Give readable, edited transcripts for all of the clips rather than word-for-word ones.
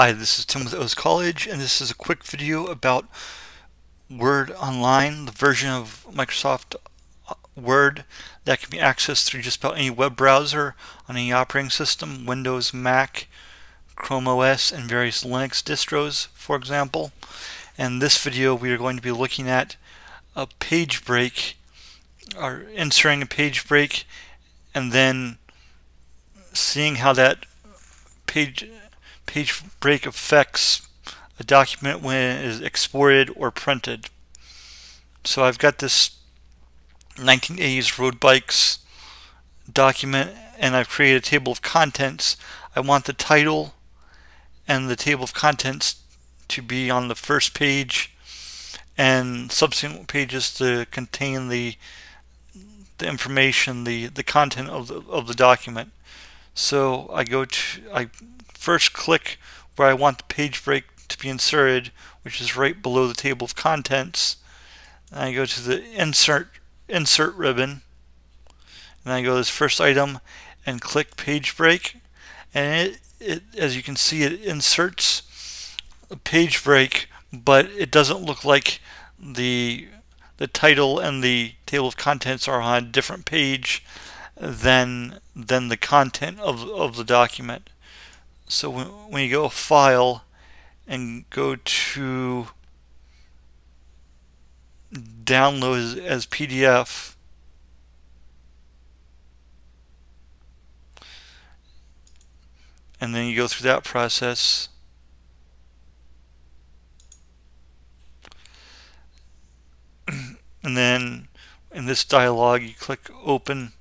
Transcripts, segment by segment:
Hi, this is Tim with OS College, and this is a quick video about Word Online, the version of Microsoft Word that can be accessed through just about any web browser on any operating system, Windows, Mac, Chrome OS, and various Linux distros, for example. In this video, we are going to be looking at a page break, or inserting a page break, and then seeing how that page break affects a document when it is exported or printed. So I've got this 1980s road bikes document, and I've created a table of contents. I want the title and the table of contents to be on the first page, and subsequent pages to contain the information, the content of the document. So I go to first click where I want the page break to be inserted, which is right below the table of contents. And I go to the insert ribbon, and I go to this first item and click page break, and it as you can see, it inserts a page break, but it doesn't look like the title and the table of contents are on a different page than the content of the document. So when you go File and go to Download as PDF, and then you go through that process, and then in this dialog you click Open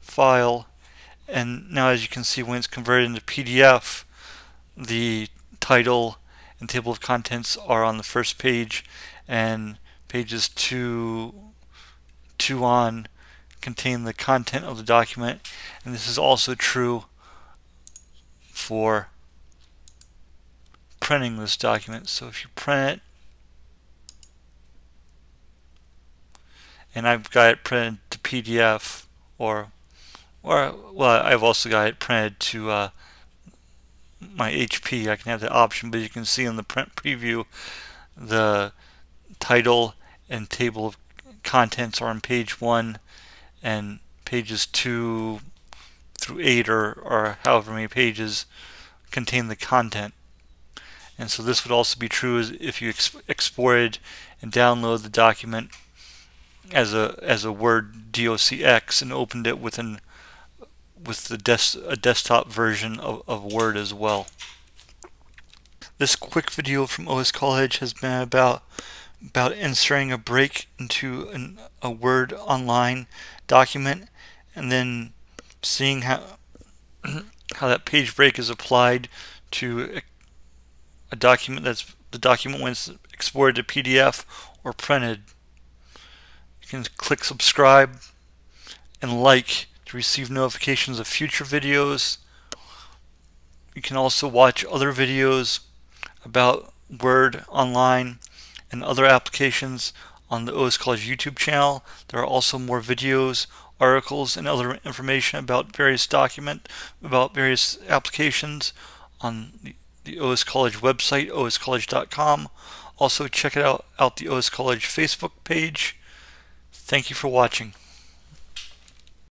File. And now, as you can see, when it's converted into PDF, the title and table of contents are on the first page, and pages 2 on contain the content of the document. And this is also true for printing this document. So if you print it, and I've got it printed to PDF, well, I've also got it printed to my HP. I can have that option, but you can see in the print preview, the title and table of contents are on page 1, and pages 2 through 8, or however many pages, contain the content. And so this would also be true if you exported and download the document as a Word DOCX and opened it with a desktop version of Word as well. This quick video from OS College has been about inserting a break into a Word Online document, and then seeing how that page break is applied to a document that's the document when it's exported to PDF or printed. You can click subscribe and like to receive notifications of future videos. You can also watch other videos about Word Online and other applications on the OS College YouTube channel. There are also more videos, articles, and other information about various applications on the OS College website, oscollege.com. Also check out the OS College Facebook page. Thank you for watching.